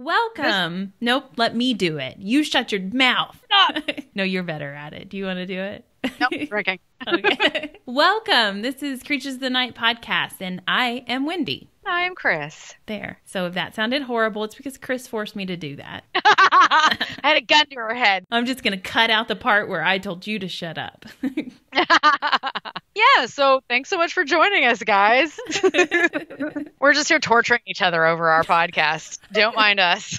Welcome. Nope, let me do it. You shut your mouth. Stop. No, you're better at it. Do you want to do it? Nope, okay. Okay. Welcome. This is Creatures of the Night Podcast, and I am Wendy. I am Chris. There. So if that sounded horrible, it's because Chris forced me to do that. I had a gun to her head. I'm just going to cut out the part where I told you to shut up. Yeah, so thanks so much for joining us, guys. We're just here torturing each other over our podcast. Don't mind us.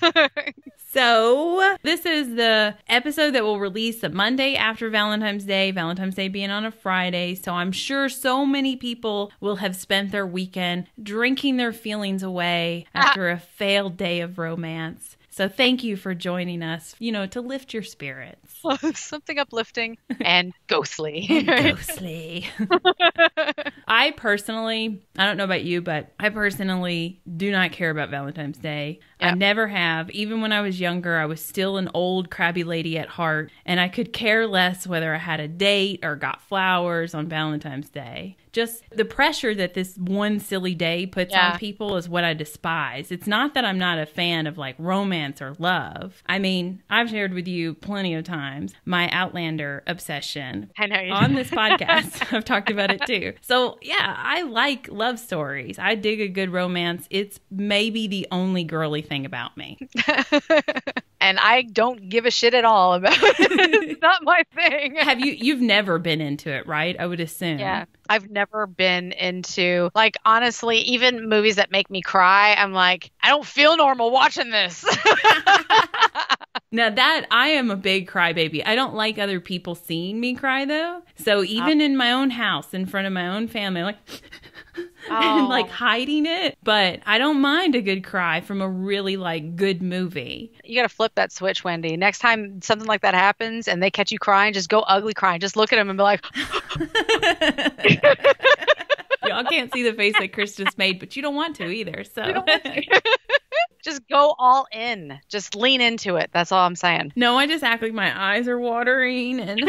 So this is the episode that will release the Monday after Valentine's Day being on a Friday. So I'm sure so many people will have spent their weekend drinking their feelings away after a failed day of romance. So thank you for joining us, you know, to lift your spirits. Well, something uplifting and ghostly. And ghostly. I don't know about you, but I personally do not care about Valentine's Day. Yep. I never have. Even when I was younger, I was still an old crabby lady at heart, and I could care less whether I had a date or got flowers on Valentine's Day. Just the pressure that this one silly day puts on people is what I despise. It's not that I'm not a fan of like romance or love. I mean, I've shared with you plenty of times my Outlander obsession. I know you on this podcast. I've talked about it too. So yeah, I like love stories. I dig a good romance. It's maybe the only girly thing about me. And I don't give a shit at all about it. It's not my thing. You've never been into it, right? I would assume. Yeah. I've never been into, like, honestly, even movies that make me cry. I'm like, I don't feel normal watching this. Now that I am a big crybaby. I don't like other people seeing me cry, though. So even in my own house, in front of my own family, I'm like, and like hiding it. But I don't mind a good cry from a really like good movie. You got to flip that switch, Wendy. Next time something like that happens and they catch you crying, just go ugly crying. Just look at them and be like. Y'all can't see the face that Chris just made, but you don't want to either. So. Just go all in. Just lean into it. That's all I'm saying. No, I just act like my eyes are watering. And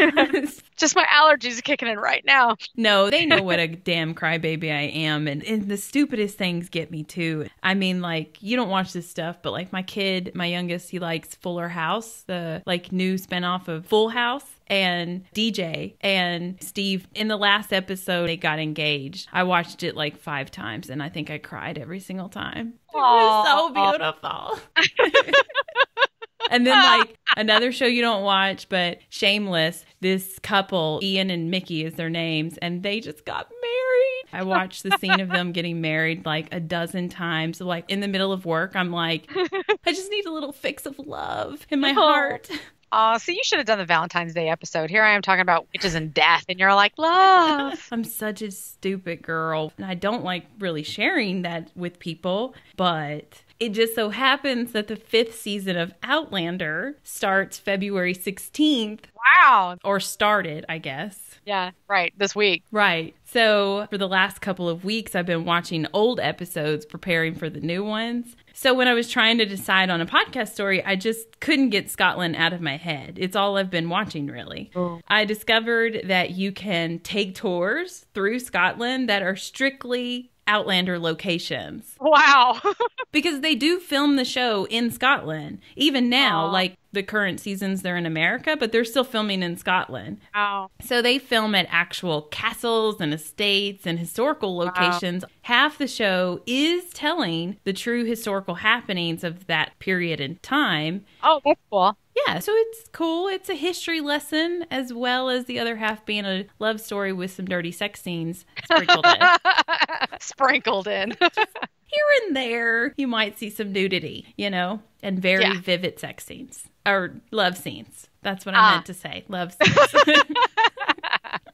just my allergies are kicking in right now. No, they know what a damn crybaby I am. And the stupidest things get me too. I mean, like, you don't watch this stuff, but like my kid, my youngest, he likes Fuller House, the like new spinoff of Full House. And DJ and Steve, in the last episode, they got engaged. I watched it like 5 times, and I think I cried every single time. Aww. It was so beautiful. And then like another show you don't watch, but Shameless, this couple, Ian and Mickey is their names, and they just got married. I watched the scene of them getting married like 12 times. So, like in the middle of work, I'm like, I just need a little fix of love in my heart. Oh, so you should have done the Valentine's Day episode. Here I am talking about witches and death, and you're like, love. I'm such a stupid girl, and I don't like really sharing that with people, but it just so happens that the 5th season of Outlander starts February 16th. Wow. Or started, I guess. Yeah, right, this week. Right. So for the last couple of weeks, I've been watching old episodes, preparing for the new ones. So when I was trying to decide on a podcast story, I just couldn't get Scotland out of my head. It's all I've been watching, really. Oh. I discovered that you can take tours through Scotland that are strictly Outlander locations. Wow. Because they do film the show in Scotland. Even now, like the current seasons, they're in America, but they're still filming in Scotland. Wow. So they film at actual castles and estates and historical locations. Wow. Half the show is telling the true historical happenings of that period in time. Oh, that's cool. Yeah, so it's cool. It's a history lesson, as well as the other half being a love story with some dirty sex scenes sprinkled in. Sprinkled in. Here and there, you might see some nudity, you know, and very vivid sex scenes or love scenes. That's what I meant to say. Love scenes.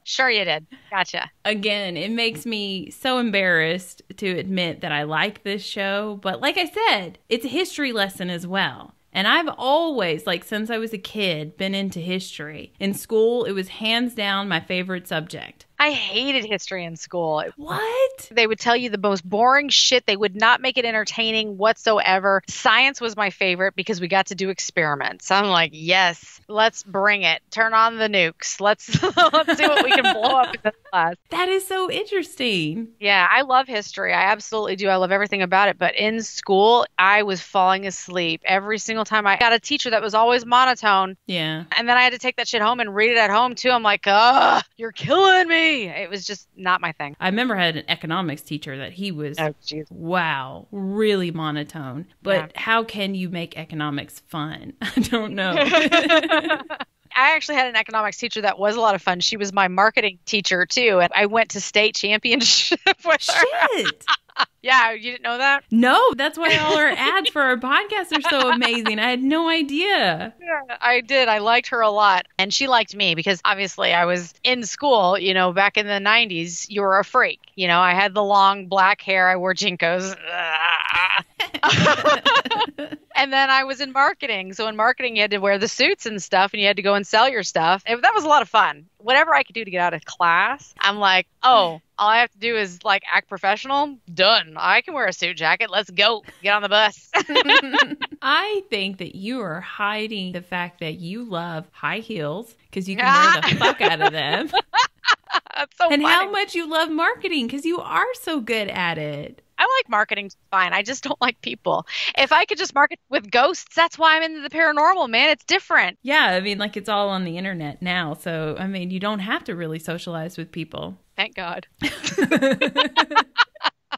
Sure you did. Gotcha. Again, it makes me so embarrassed to admit that I like this show. But like I said, it's a history lesson as well. And I've always, like since I was a kid, been into history. In school, it was hands down my favorite subject. I hated history in school. What? They would tell you the most boring shit. They would not make it entertaining whatsoever. Science was my favorite because we got to do experiments. I'm like, yes, let's bring it. Turn on the nukes. Let's see what we can blow up in this class. That is so interesting. Yeah, I love history. I absolutely do. I love everything about it. But in school, I was falling asleep every single time. I got a teacher that was always monotone. Yeah. And then I had to take that shit home and read it at home too. I'm like, ugh, you're killing me. It was just not my thing. I remember I had an economics teacher that he was, wow, really monotone. But yeah, how can you make economics fun? I don't know. I actually had an economics teacher that was a lot of fun. She was my marketing teacher too. And I went to state championship with her. Shit. Yeah, you didn't know that? No, that's why all our ads for our podcast are so amazing. I had no idea. Yeah, I did. I liked her a lot. And she liked me because obviously I was in school, you know, back in the 90s, you were a freak. You know, I had the long black hair. I wore JNCOs. And then I was in marketing. So in marketing, you had to wear the suits and stuff and you had to go and sell your stuff. And that was a lot of fun. Whatever I could do to get out of class, I'm like, oh, all I have to do is like act professional. Done. I can wear a suit jacket. Let's go. Get on the bus. I think that you are hiding the fact that you love high heels because you can wear the fuck out of them. That's so funny. How much you love marketing because you are so good at it. I like marketing fine. I just don't like people. If I could just market with ghosts, that's why I'm into the paranormal, man. It's different. Yeah, I mean, like it's all on the internet now. So, I mean, you don't have to really socialize with people. Thank God.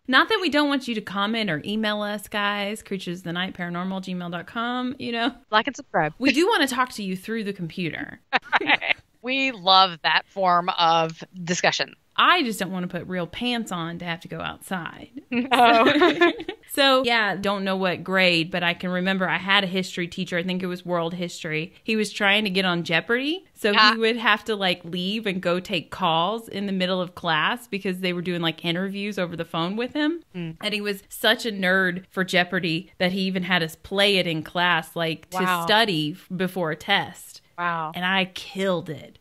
Not that we don't want you to comment or email us, guys. creaturesofthenightparanormal@gmail.com, you know. Like and subscribe. We do want to talk to you through the computer. Right. We love that form of discussion. I just don't want to put real pants on to have to go outside. No. So, yeah, don't know what grade, but I can remember I had a history teacher. I think it was world history. He was trying to get on Jeopardy. So he would have to like leave and go take calls in the middle of class because they were doing like interviews over the phone with him. Mm. And he was such a nerd for Jeopardy that he even had us play it in class, like to study before a test. Wow. And I killed it.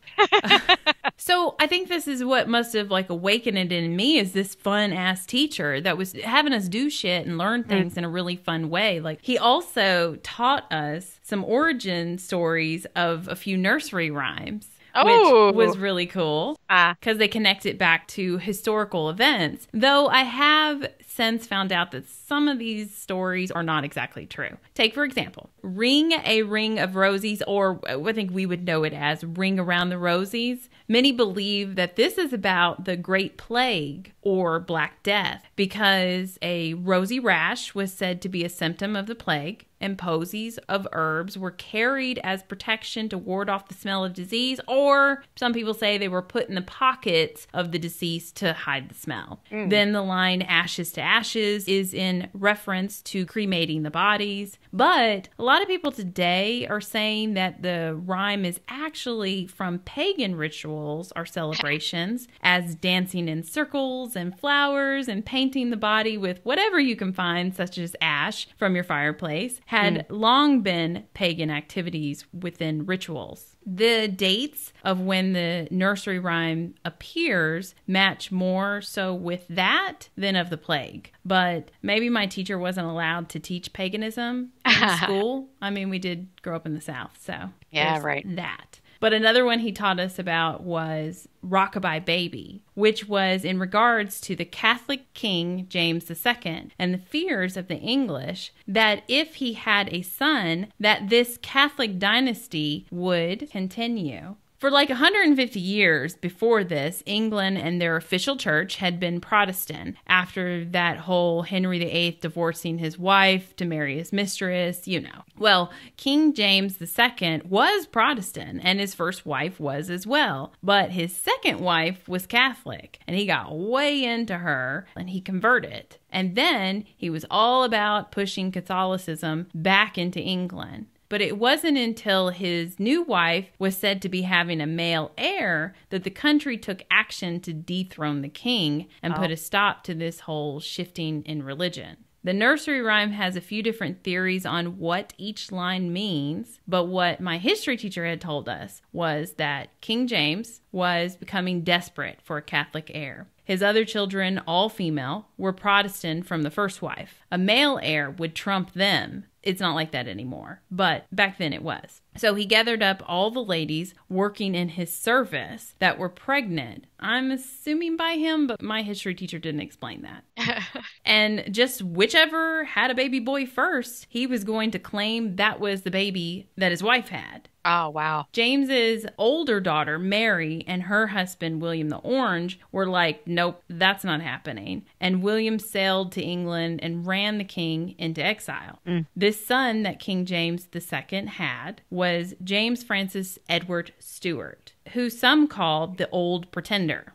So I think this is what must have like awakened it in me is this fun ass teacher that was having us do shit and learn things in a really fun way. Like he also taught us some origin stories of a few nursery rhymes. Oh. Which was really cool because they connect it back to historical events. Though I have since found out that some of these stories are not exactly true. Take, for example, Ring a Ring of Rosies, or I think we would know it as Ring Around the Rosies. Many believe that this is about the Great Plague or Black Death because a rosy rash was said to be a symptom of the plague. And posies of herbs were carried as protection to ward off the smell of disease, or some people say they were put in the pockets of the deceased to hide the smell. Mm. Then the line ashes to ashes is in reference to cremating the bodies. But a lot of people today are saying that the rhyme is actually from pagan rituals or celebrations, as dancing in circles and flowers and painting the body with whatever you can find, such as ash from your fireplace, had long been pagan activities within rituals. The dates of when the nursery rhyme appears match more so with that than of the plague. But maybe my teacher wasn't allowed to teach paganism in school. I mean, we did grow up in the South, so yeah, right. That. But another one he taught us about was Rockabye Baby, which was in regards to the Catholic King James II and the fears of the English that if he had a son, that this Catholic dynasty would continue. For like 150 years before this, England and their official church had been Protestant. After that whole Henry VIII divorcing his wife to marry his mistress, you know. Well, King James II was Protestant and his first wife was as well. But his second wife was Catholic and he got way into her and he converted. And then he was all about pushing Catholicism back into England. But it wasn't until his new wife was said to be having a male heir that the country took action to dethrone the king and put a stop to this whole shifting in religion. The nursery rhyme has a few different theories on what each line means, but what my history teacher had told us was that King James was becoming desperate for a Catholic heir. His other children, all female, were Protestant from the first wife. A male heir would trump them. It's not like that anymore, but back then it was. So he gathered up all the ladies working in his service that were pregnant. I'm assuming by him, but my history teacher didn't explain that. And just whichever had a baby boy first, he was going to claim that was the baby that his wife had. Oh, wow. James's older daughter, Mary, and her husband, William the Orange, were like, nope, that's not happening. And William sailed to England and ran the king into exile. Mm. This son that King James II had was James Francis Edward Stuart, who some called the Old Pretender.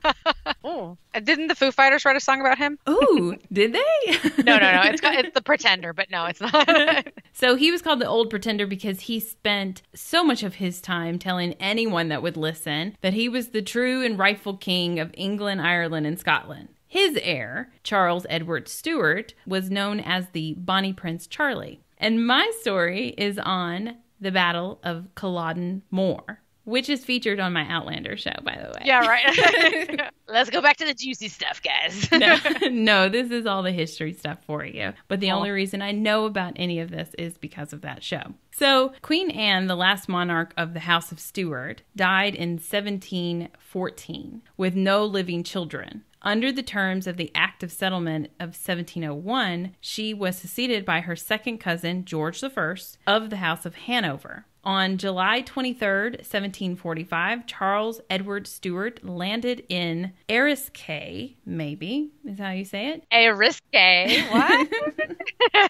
Oh, didn't the Foo Fighters write a song about him? Ooh, did they? No. It's the Pretender, but no, it's not. So he was called the Old Pretender because he spent so much of his time telling anyone that would listen that he was the true and rightful king of England, Ireland, and Scotland. His heir, Charles Edward Stuart, was known as the Bonnie Prince Charlie. And my story is on the Battle of Culloden Moor, which is featured on my Outlander show, by the way. Yeah, right. Let's go back to the juicy stuff, guys. No, this is all the history stuff for you. But the only reason I know about any of this is because of that show. So Queen Anne, the last monarch of the House of Stuart, died in 1714 with no living children. Under the terms of the Act of Settlement of 1701, she was succeeded by her second cousin, George I, of the House of Hanover. On July 23rd, 1745, Charles Edward Stuart landed in Eriskay, maybe, is how you say it? Eriskay, what?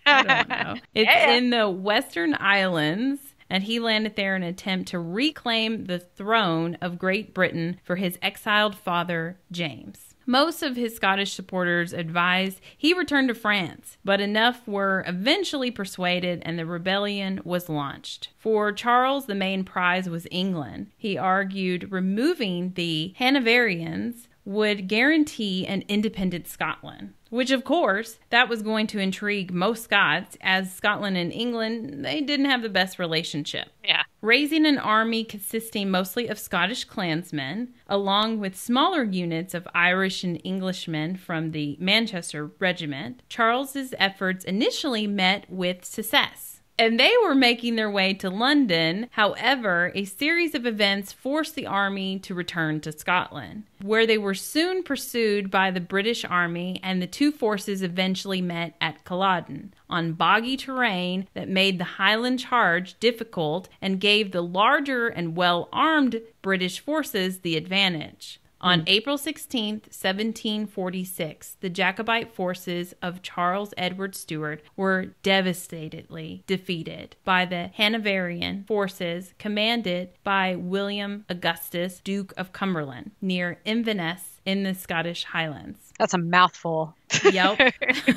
I don't know. It's in the Western Islands, and he landed there in an attempt to reclaim the throne of Great Britain for his exiled father, James. Most of his Scottish supporters advised he return to France, but enough were eventually persuaded and the rebellion was launched. For Charles, the main prize was England. He argued removing the Hanoverians would guarantee an independent Scotland, which of course, that was going to intrigue most Scots, as Scotland and England, they didn't have the best relationship. Yeah. Raising an army consisting mostly of Scottish clansmen, along with smaller units of Irish and Englishmen from the Manchester Regiment, Charles's efforts initially met with success. And they were making their way to London. However, a series of events forced the army to return to Scotland, where they were soon pursued by the British army, and the two forces eventually met at Culloden on boggy terrain that made the Highland charge difficult and gave the larger and well-armed British forces the advantage. On April 16th, 1746, the Jacobite forces of Charles Edward Stuart were devastatedly defeated by the Hanoverian forces commanded by William Augustus, Duke of Cumberland, near Inverness in the Scottish Highlands. That's a mouthful. Yep.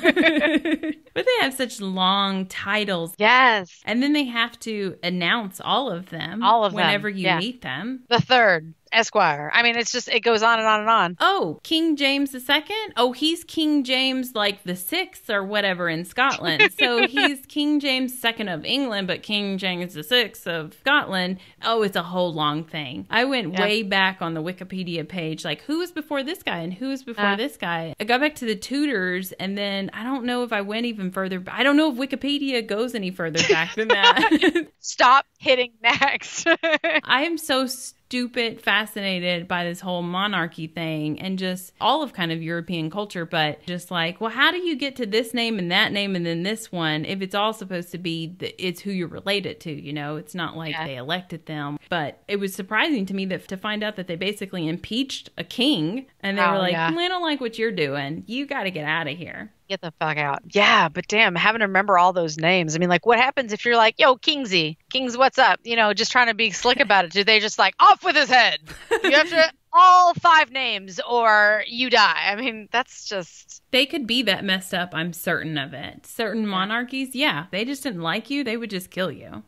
But they have such long titles. Yes. And then they have to announce all of them. All of them. Whenever you meet them. The third. Esquire. I mean, it's just, it goes on and on and on. Oh, King James II? Oh, he's King James like the sixth or whatever in Scotland. So he's King James II of England, but King James VI of Scotland. Oh, it's a whole long thing. I went way back on the Wikipedia page, like who was before this guy and who was before this guy. I got back to the Tudors, and then I don't know if I went even further. I don't know if Wikipedia goes any further back than that. Stop hitting next. I am so stupid, fascinated by this whole monarchy thing and just all of kind of European culture, but just like, well, how do you get to this name and that name and then this one if it's all supposed to be it's who you're related to, you know? It's not like they elected them. But it was surprising to me that to find out that they basically impeached a king, and they were like, I don't like what you're doing. You got to get out of here. Get the fuck out. Yeah, but damn, having to remember all those names. I mean, like, what happens if you're like, yo, Kingsy, Kings, what's up? You know, just trying to be slick about it. Do they just like, off with his head? You have to all five names or you die. I mean, that's just... They could be that messed up, I'm certain of it. Certain monarchies, they just didn't like you, they would just kill you.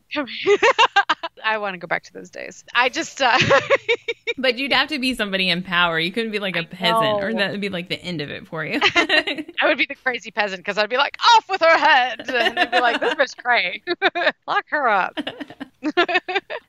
I want to go back to those days. I just... But you'd have to be somebody in power. You couldn't be like a peasant, or that would be like the end of it for you. I would be the crazy peasant because I'd be like, off with her head. And they'd be like, this bitch crazy. Lock her up.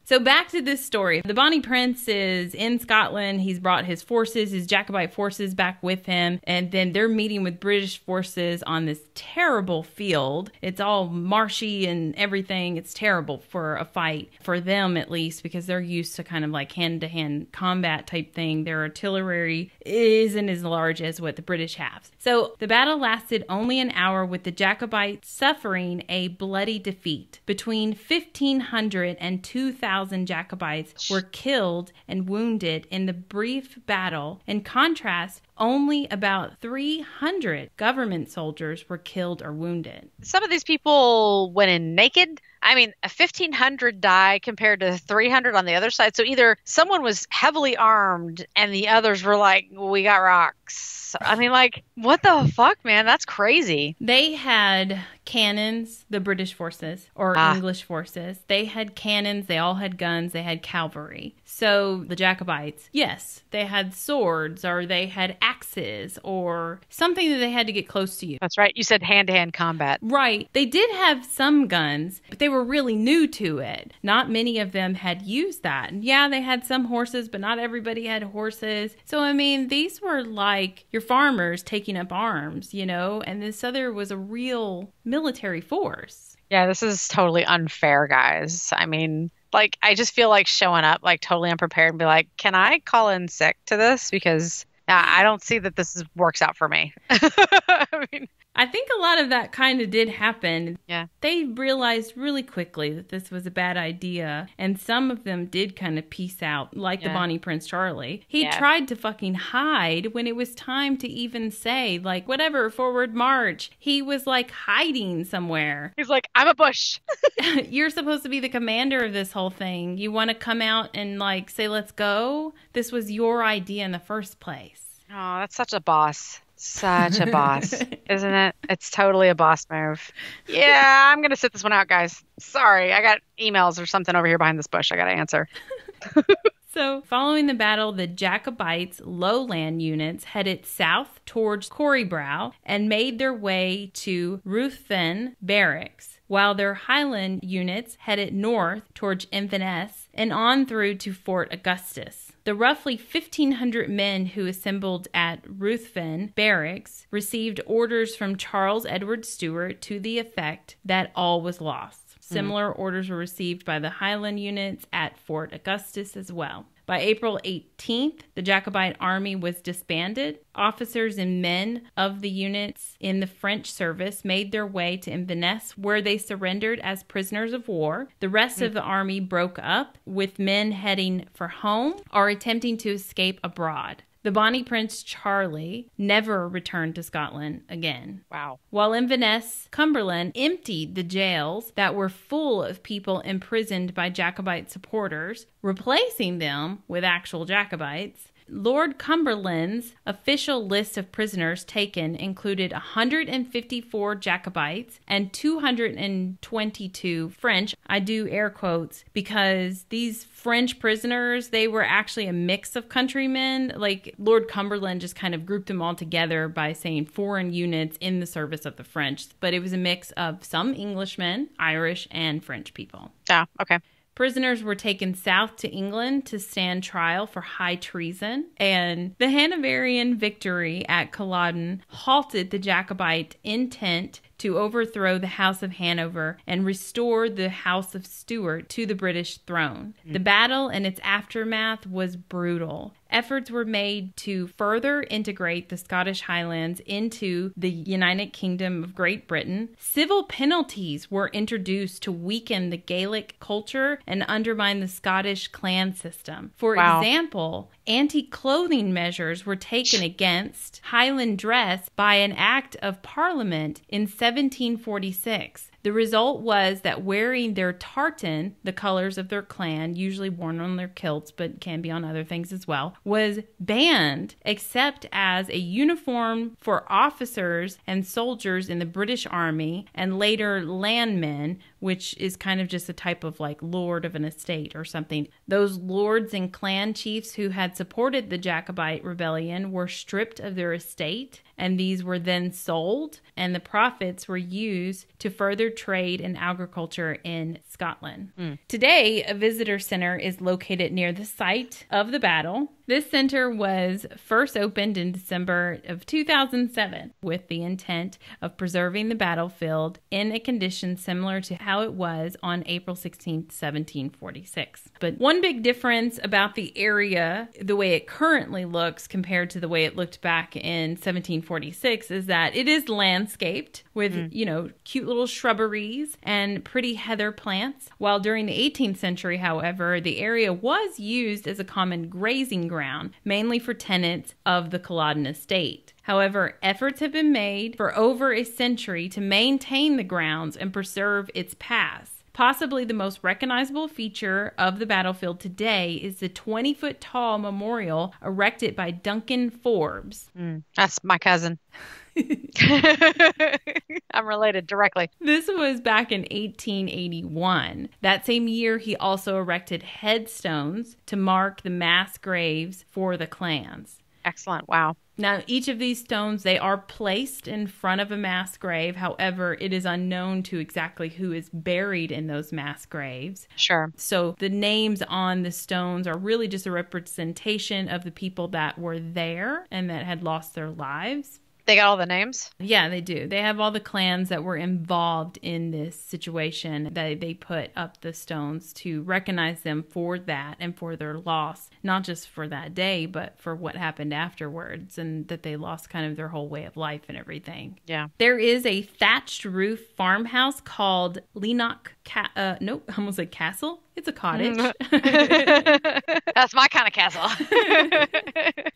So back to this story. The Bonnie Prince is in Scotland. He's brought his forces, his Jacobite forces, back with him. And then they're meeting with British forces on this terrible field. It's all marshy and everything. It's terrible for a fight, for them at least, because they're used to kind of like hand-to-hand combat type thing. Their artillery isn't as large as what the British have. So the battle lasted only an hour, with the Jacobites suffering a bloody defeat. Between 1,500 and 2,000 Jacobites were killed and wounded in the brief battle. In contrast, only about 300 government soldiers were killed or wounded. Some of these people went in naked. I mean, 1,500 die compared to 300 on the other side. So either someone was heavily armed and the others were like, we got rocks. I mean, like, what the fuck, man? That's crazy. They had cannons, the British forces, or English forces. They had cannons. They all had guns. They had cavalry. So the Jacobites, yes, they had swords, or they had axes, or something that they had to get close to you. That's right. You said hand-to-hand combat. Right. They did have some guns, but they were really new to it. Not many of them had used that. Yeah, they had some horses, but not everybody had horses. So, I mean, these were like your farmers taking up arms, you know, and this other was a real military force. Yeah, this is totally unfair, guys. I mean, like, I just feel like showing up like totally unprepared and be like, can I call in sick to this? Because I don't see that this works out for me. I mean, I think a lot of that kind of did happen. Yeah. They realized really quickly that this was a bad idea, and some of them did kind of peace out, like the Bonnie Prince Charlie. He tried to fucking hide when it was time to even say, like, whatever, forward march. He was, like, hiding somewhere. He's like, I'm a bush. You're supposed to be the commander of this whole thing. You want to come out and, like, say, let's go? This was your idea in the first place. Oh, that's such a boss. Such a boss, isn't it? It's totally a boss move. Yeah, I'm going to sit this one out, guys. Sorry, I got emails or something over here behind this bush I got to answer. So, following the battle, the Jacobites' lowland units headed south towards Corriebrow and made their way to Ruthven Barracks, while their highland units headed north towards Inverness and on through to Fort Augustus. The roughly 1,500 men who assembled at Ruthven Barracks received orders from Charles Edward Stuart to the effect that all was lost. Similar orders were received by the Highland units at Fort Augustus as well. By April 18th, the Jacobite army was disbanded. Officers and men of the units in the French service made their way to Inverness, where they surrendered as prisoners of war. The rest of the army broke up, with men heading for home or attempting to escape abroad. The Bonnie Prince Charlie never returned to Scotland again. Wow. While Inverness, Cumberland emptied the jails that were full of people imprisoned by Jacobite supporters, replacing them with actual Jacobites. Lord Cumberland's official list of prisoners taken included 154 Jacobites and 222 French. I do air quotes because these French prisoners, they were actually a mix of countrymen. Like, Lord Cumberland just kind of grouped them all together by saying foreign units in the service of the French. But it was a mix of some Englishmen, Irish, and French people. Oh, okay. Prisoners were taken south to England to stand trial for high treason, and the Hanoverian victory at Culloden halted the Jacobite intent to overthrow the House of Hanover and restore the House of Stuart to the British throne. The battle and its aftermath was brutal. Efforts were made to further integrate the Scottish Highlands into the United Kingdom of Great Britain. Civil penalties were introduced to weaken the Gaelic culture and undermine the Scottish clan system. For example, anti-clothing measures were taken against Highland dress by an act of Parliament in 1746. The result was that wearing their tartan, the colors of their clan, usually worn on their kilts, but can be on other things as well, was banned except as a uniform for officers and soldiers in the British Army and later landmen, which is kind of just a type of like lord of an estate or something. Those lords and clan chiefs who had supported the Jacobite rebellion were stripped of their estate, and these were then sold, and the profits were used to further trade and agriculture in Scotland. Today, a visitor center is located near the site of the battle. This center was first opened in December of 2007 with the intent of preserving the battlefield in a condition similar to how it was on April 16, 1746. But one big difference about the area, the way it currently looks compared to the way it looked back in 1746, is that it is landscaped with, you know, cute little shrubberies and pretty heather plants. While during the 18th century, however, the area was used as a common grazing ground, mainly for tenants of the Culloden estate. However, efforts have been made for over a century to maintain the grounds and preserve its past. Possibly the most recognizable feature of the battlefield today is the 20-foot tall memorial erected by Duncan Forbes. That's my cousin. I'm related directly. This was back in 1881. That same year, he also erected headstones to mark the mass graves for the clans. Excellent. Wow. Now, each of these stones, they are placed in front of a mass grave. However, it is unknown to exactly who is buried in those mass graves. Sure. So the names on the stones are really just a representation of the people that were there and that had lost their lives. They got all the names? Yeah, they do. They have all the clans that were involved in this situation. They put up the stones to recognize them for that and for their loss, not just for that day, but for what happened afterwards and that they lost kind of their whole way of life and everything. Yeah. There is a thatched roof farmhouse called Leanach. Nope, I almost said castle. It's a cottage. That's my kind of castle.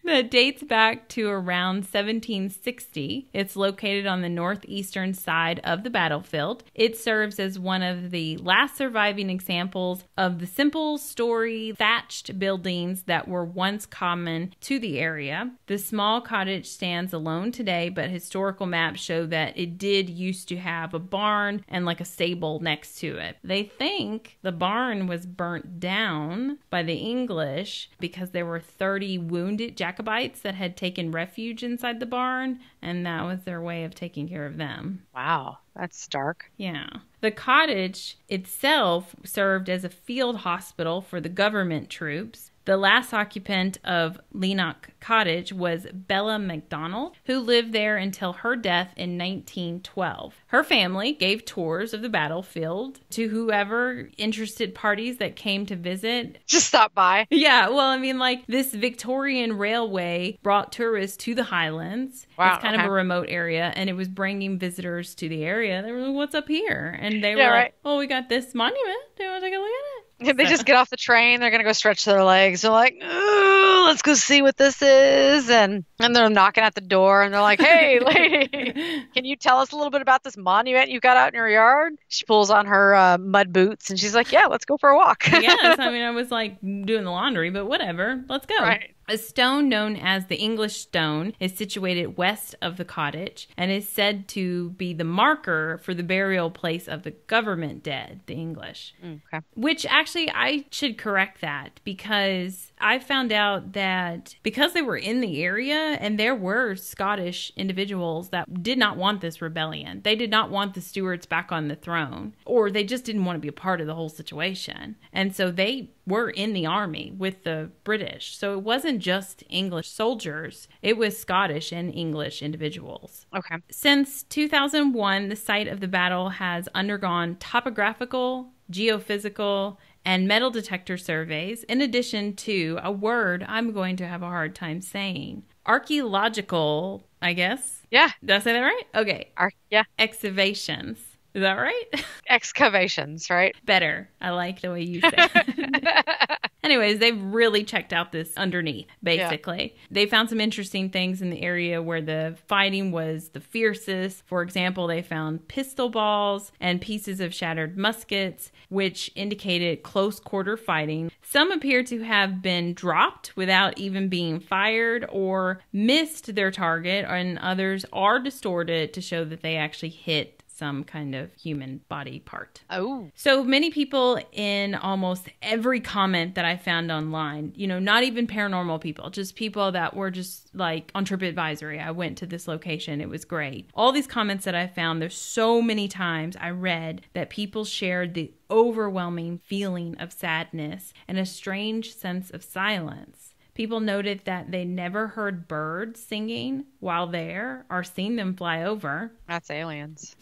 That dates back to around 1760. It's located on the northeastern side of the battlefield. It serves as one of the last surviving examples of the simple story thatched buildings that were once common to the area. The small cottage stands alone today, but historical maps show that it did used to have a barn and like a stable next to it. They think the barn was burnt down by the English because there were 30 wounded Jacobites that had taken refuge inside the barn, and that was their way of taking care of them. Wow, that's dark. Yeah. The cottage itself served as a field hospital for the government troops. The last occupant of Leanach Cottage was Bella MacDonald, who lived there until her death in 1912. Her family gave tours of the battlefield to whoever interested parties that came to visit. Just stop by. Yeah, well, I mean, like, this Victorian railway brought tourists to the Highlands. Wow, it's kind of a remote area, and it was bringing visitors to the area. They were like, what's up here? And they were like, oh, we got this monument. Do you want to take a look at it? If they just get off the train, they're going to go stretch their legs. They're like, ooh, let's go see what this is. And they're knocking at the door and they're like, hey, lady, can you tell us a little bit about this monument you've got out in your yard? She pulls on her mud boots and she's like, yeah, let's go for a walk. Yes, I mean, I was like doing the laundry, but whatever. Let's go. Right. A stone known as the English Stone is situated west of the cottage and is said to be the marker for the burial place of the government dead, the English. Okay. Which actually, I should correct that, because I found out that because they were in the area and there were Scottish individuals that did not want this rebellion. They did not want the Stuarts back on the throne, or they just didn't want to be a part of the whole situation. And so they were in the army with the British. So it wasn't just English soldiers, it was Scottish and English individuals. Okay. Since 2001, the site of the battle has undergone topographical, geophysical, and metal detector surveys, in addition to a word I'm going to have a hard time saying. Archaeological, I guess. Yeah. Did I say that right? Okay. Yeah. Excavations. Is that right? Excavations, right? Better. I like the way you say it. Anyways, they've really checked out this underneath, basically. Yeah. They found some interesting things in the area where the fighting was the fiercest. For example, they found pistol balls and pieces of shattered muskets, which indicated close quarter fighting. Some appear to have been dropped without even being fired or missed their target, and others are distorted to show that they actually hit some kind of human body part. Oh. So many people in almost every comment that I found online, you know, not even paranormal people, just people that were just like on TripAdvisory, I went to this location, it was great. All these comments that I found, there's so many times I read that people shared the overwhelming feeling of sadness and a strange sense of silence. People noted that they never heard birds singing while there or seen them fly over. That's aliens.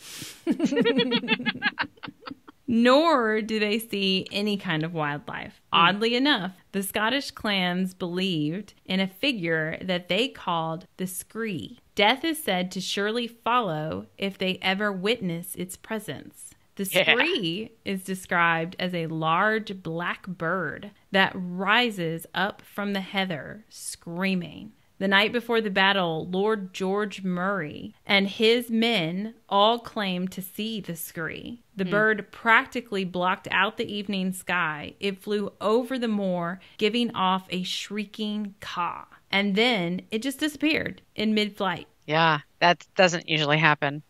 Nor do they see any kind of wildlife. Oddly enough, the Scottish clans believed in a figure that they called the Scree. Death is said to surely follow if they ever witness its presence. The Scree is described as a large black bird that rises up from the heather, screaming. The night before the battle, Lord George Murray and his men all claimed to see the Scree. The bird practically blocked out the evening sky. It flew over the moor, giving off a shrieking caw. And then it just disappeared in mid-flight. Yeah, that doesn't usually happen.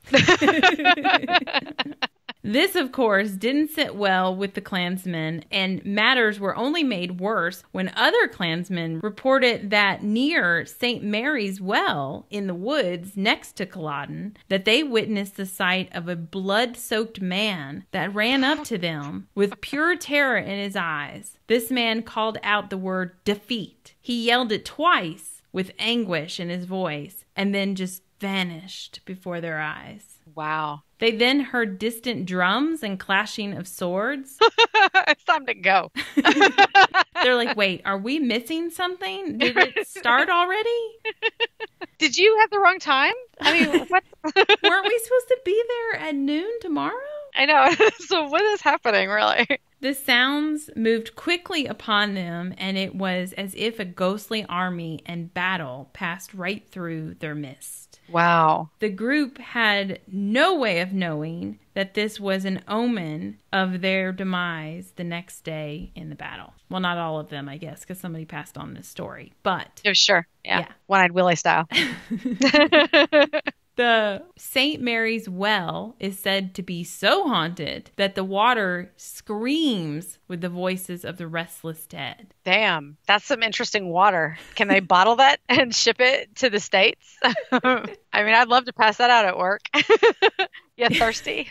This, of course, didn't sit well with the clansmen, and matters were only made worse when other clansmen reported that near St Mary's well in the woods next to Culloden, that they witnessed the sight of a blood-soaked man that ran up to them with pure terror in his eyes. This man called out the word defeat. He yelled it twice with anguish in his voice and then just vanished before their eyes. Wow. They then heard distant drums and clashing of swords. It's time to go. They're like, wait, are we missing something? Did it start already? Did you have the wrong time? I mean, what? Weren't we supposed to be there at noon tomorrow? I know. So what is happening, really? The sounds moved quickly upon them, and it was as if a ghostly army and battle passed right through their midst. Wow. The group had no way of knowing that this was an omen of their demise the next day in the battle. Well, not all of them, I guess, because somebody passed on this story, but... Oh, sure. Yeah. One-eyed Willie style. The St. Mary's Well is said to be so haunted that the water screams with the voices of the restless dead. Damn, that's some interesting water. Can they bottle that and ship it to the States? I mean, I'd love to pass that out at work. You thirsty?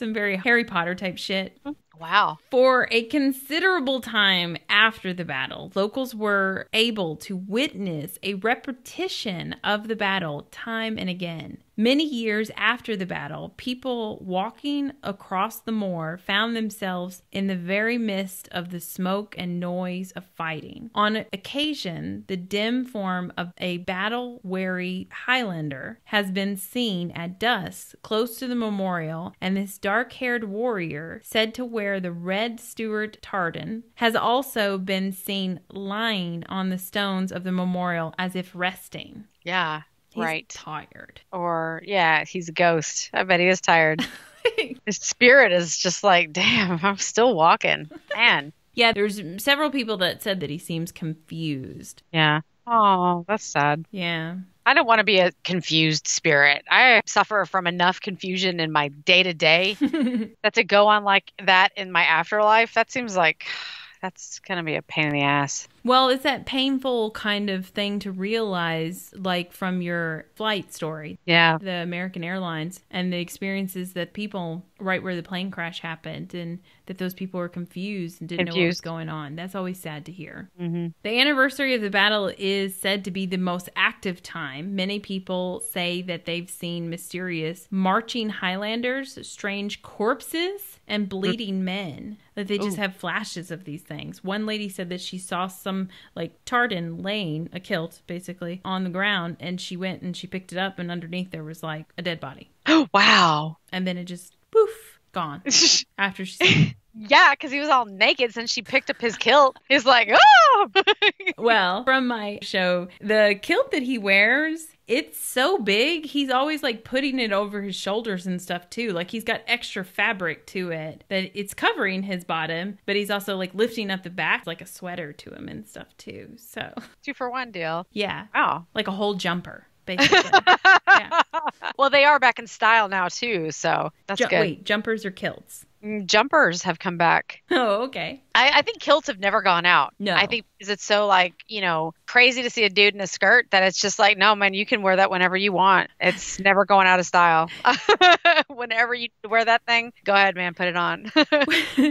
Some very Harry Potter type shit. Wow. For a considerable time after the battle, locals were able to witness a repetition of the battle time and again. Many years after the battle, people walking across the moor found themselves in the very midst of the smoke and noise of fighting. On occasion, the dim form of a battle-weary Highlander has been seen at dusk close to the memorial, and this dark-haired warrior, said to wear the red Stuart tartan, has also been seen lying on the stones of the memorial as if resting. Yeah. He's right. Tired. Or, yeah, he's a ghost. I bet he is tired. His spirit is just like, damn, I'm still walking. Man. Yeah, there's several people that said that he seems confused. Yeah. Oh, that's sad. Yeah. I don't want to be a confused spirit. I suffer from enough confusion in my day-to-day that to go on like that in my afterlife, that seems like... That's going to be a pain in the ass. Well, it's that painful kind of thing to realize, like from your flight story. Yeah. The American Airlines and the experiences that people right where the plane crash happened, and that those people were confused and didn't know what was going on. That's always sad to hear. Mm-hmm. The anniversary of the battle is said to be the most active time. Many people say that they've seen mysterious marching Highlanders, strange corpses, and bleeding men. That they just have flashes of these things. One lady said that she saw some like tartan laying, a kilt basically, on the ground, and she went and she picked it up, and underneath there was like a dead body. Oh, wow. And then it just poof, gone after she Yeah, because he was all naked since she picked up his kilt. He's like, oh! Well, from my show, the kilt that he wears, it's so big, he's always like putting it over his shoulders and stuff too. Like he's got extra fabric to it that it's covering his bottom, but he's also like lifting up the back like a sweater to him and stuff too. So 2-for-1 deal. Yeah. Oh, like a whole jumper. Yeah. Well, they are back in style now too, so that's good. Wait, jumpers or kilts? Jumpers have come back. Oh, okay. I think kilts have never gone out. No. I think because it's so like, you know, crazy to see a dude in a skirt that it's just like, no, man, you can wear that whenever you want. It's never going out of style. Whenever you wear that thing, go ahead, man, put it on.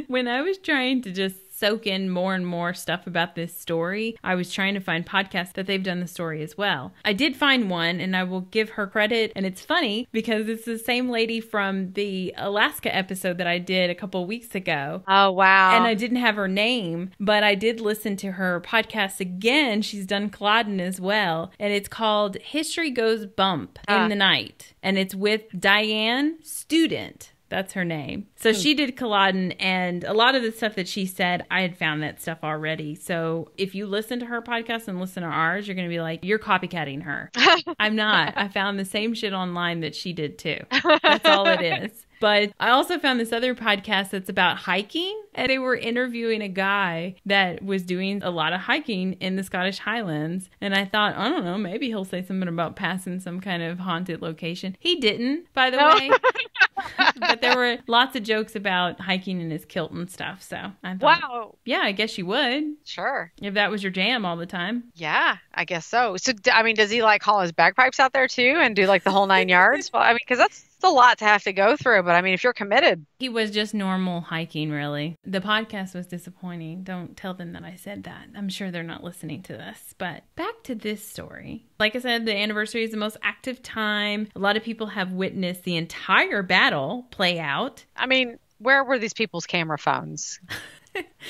When I was trying to just soak in more and more stuff about this story, I was trying to find podcasts that they've done the story as well. I did find one, and I will give her credit, and it's funny because it's the same lady from the Alaska episode that I did a couple of weeks ago. Oh, wow. And I didn't have her name, but I did listen to her podcast again. She's done Culloden as well, and it's called History Goes Bump in the Night, and it's with Diane Student. That's her name. So she did Culloden, and a lot of the stuff that she said, I had found that stuff already. So if you listen to her podcast and listen to ours, you're going to be like, you're copycatting her. I'm not. I found the same shit online that she did too. That's all it is. But I also found this other podcast that's about hiking, and they were interviewing a guy that was doing a lot of hiking in the Scottish Highlands. And I thought, I don't know, maybe he'll say something about passing some kind of haunted location. He didn't, by the way. But there were lots of jokes about hiking in his kilt and stuff. So I thought, wow. Yeah, I guess you would. Sure. If that was your jam all the time. Yeah, I guess so. So, I mean, does he like haul his bagpipes out there too and do like the whole nine yards? Well, I mean, because that's... it's a lot to have to go through, but I mean, if you're committed. He was just normal hiking, really. The podcast was disappointing. Don't tell them that I said that. I'm sure they're not listening to this. But back to this story. Like I said, the anniversary is the most active time. A lot of people have witnessed the entire battle play out. I mean, where were these people's camera phones?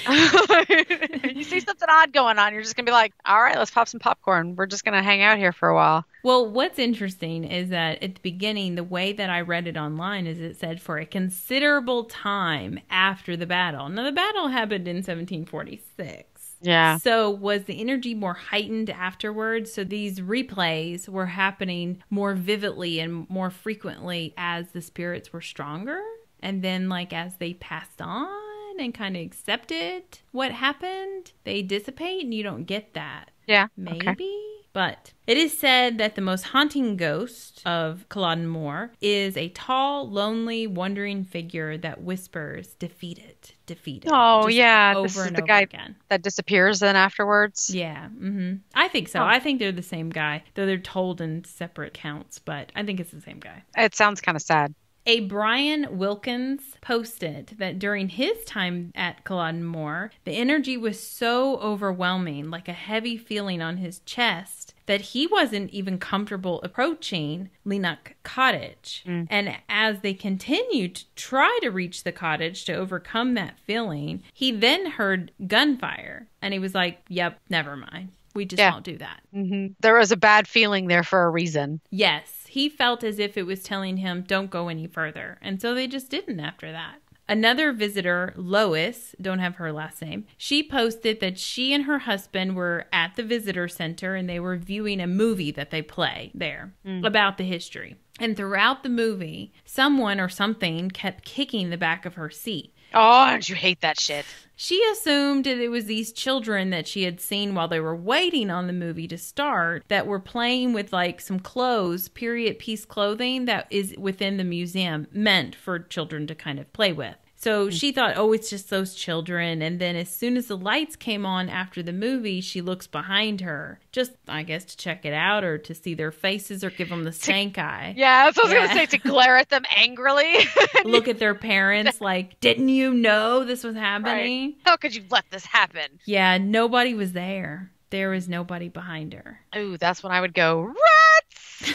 You see something odd going on, you're just gonna be like, all right, let's pop some popcorn, we're just gonna hang out here for a while. Well, what's interesting is that at the beginning, the way that I read it online is it said for a considerable time after the battle. Now the battle happened in 1746. Yeah. So was the energy more heightened afterwards? So these replays were happening more vividly and more frequently as the spirits were stronger, and then like as they passed on and kind of accepted what happened, they dissipate, and you don't get that. Yeah. Maybe. Okay. But it is said that the most haunting ghost of Culloden Moor is a tall, lonely, wandering figure that whispers, "Defeat it, defeat it." Oh, yeah. This is the guy that disappears then afterwards. Yeah. Mm-hmm. I think so. Oh. I think they're the same guy, though they're told in separate accounts, but I think it's the same guy. It sounds kind of sad. A Brian Wilkins posted that during his time at Culloden Moor, the energy was so overwhelming, like a heavy feeling on his chest, that he wasn't even comfortable approaching Leanach Cottage. Mm. And as they continued to try to reach the cottage to overcome that feeling, he then heard gunfire. And he was like, yep, never mind. We just won't do that. Mm-hmm. There was a bad feeling there for a reason. Yes. He felt as if it was telling him, don't go any further. And so they just didn't after that. Another visitor, Lois, don't have her last name, she posted that she and her husband were at the visitor center and they were viewing a movie that they play there about the history. And throughout the movie, someone or something kept kicking the back of her seat. Oh, don't you hate that shit? She assumed that it was these children that she had seen while they were waiting on the movie to start that were playing with like some clothes, period piece clothing that is within the museum meant for children to kind of play with. So she thought, oh, it's just those children. And then as soon as the lights came on after the movie, she looks behind her, just, I guess, to check it out or to see their faces or give them the stank eye. Yeah, that's what I was going to say, to glare at them angrily. Look at their parents like, didn't you know this was happening? Right. How could you let this happen? Yeah, nobody was there. There was nobody behind her. Ooh, that's when I would go, rats!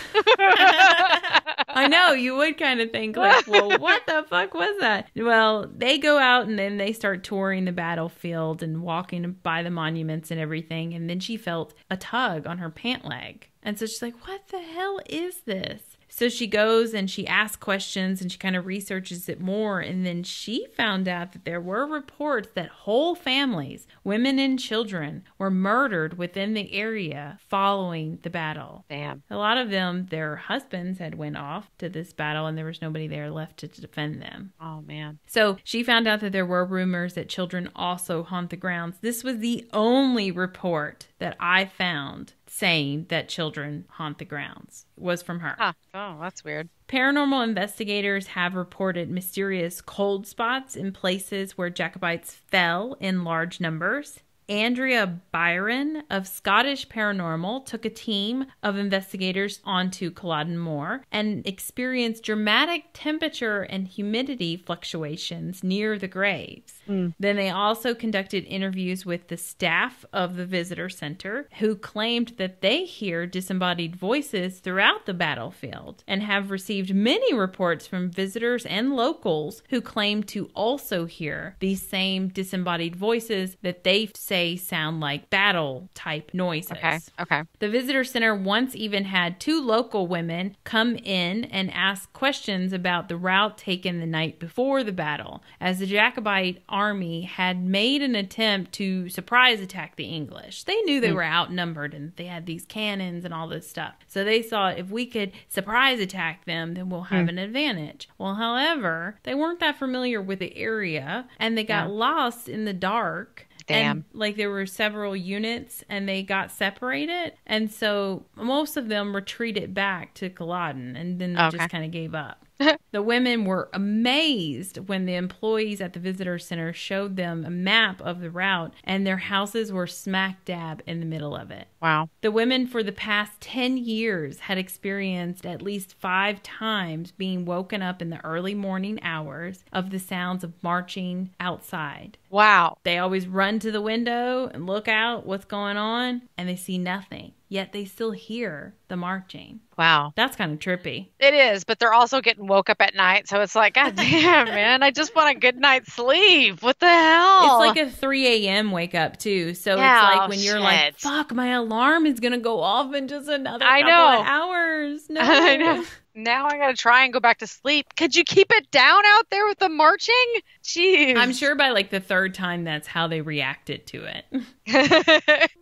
I know, you would kind of think like, well, what the fuck was that? Well, they go out and then they start touring the battlefield and walking by the monuments and everything. And then she felt a tug on her pant leg. And so she's like, what the hell is this? So she goes and she asks questions and she kind of researches it more. And then she found out that there were reports that whole families, women and children, were murdered within the area following the battle. Damn. A lot of them, their husbands had went off to this battle and there was nobody there left to defend them. Oh, man. So she found out that there were rumors that children also haunt the grounds. This was the only report that I found saying that children haunt the grounds was from her. Huh. Oh, that's weird. Paranormal investigators have reported mysterious cold spots in places where Jacobites fell in large numbers. Andrea Byron of Scottish Paranormal took a team of investigators onto Culloden Moor and experienced dramatic temperature and humidity fluctuations near the graves. Mm. Then they also conducted interviews with the staff of the visitor center, who claimed that they hear disembodied voices throughout the battlefield and have received many reports from visitors and locals who claim to also hear these same disembodied voices that they say sound like battle type noises. Okay. The visitor center once even had two local women come in and ask questions about the route taken the night before the battle, as the Jacobite army had made an attempt to surprise attack the English. They knew they were outnumbered and they had these cannons and all this stuff. So they thought, if we could surprise attack them, then we'll have an advantage. Well, however, they weren't that familiar with the area and they got lost in the dark. Damn. And, like, there were several units and they got separated. And so most of them retreated back to Culloden and then they just kind of gave up. The women were amazed when the employees at the visitor center showed them a map of the route, and their houses were smack dab in the middle of it. Wow. The women for the past 10 years had experienced at least 5 times being woken up in the early morning hours of the sounds of marching outside. Wow. They always run to the window and look out what's going on, and they see nothing. Yet they still hear the marching. Wow. That's kind of trippy. It is, but they're also getting woke up at night. So it's like, God damn, man, I just want a good night's sleep. What the hell? It's like a 3 a.m. wake up, too. So it's like when you're like, fuck, my alarm is going to go off in just another couple of hours. No, I know. Now I got to try and go back to sleep. Could you keep it down out there with the marching? Jeez. I'm sure by like the 3rd time, that's how they reacted to it.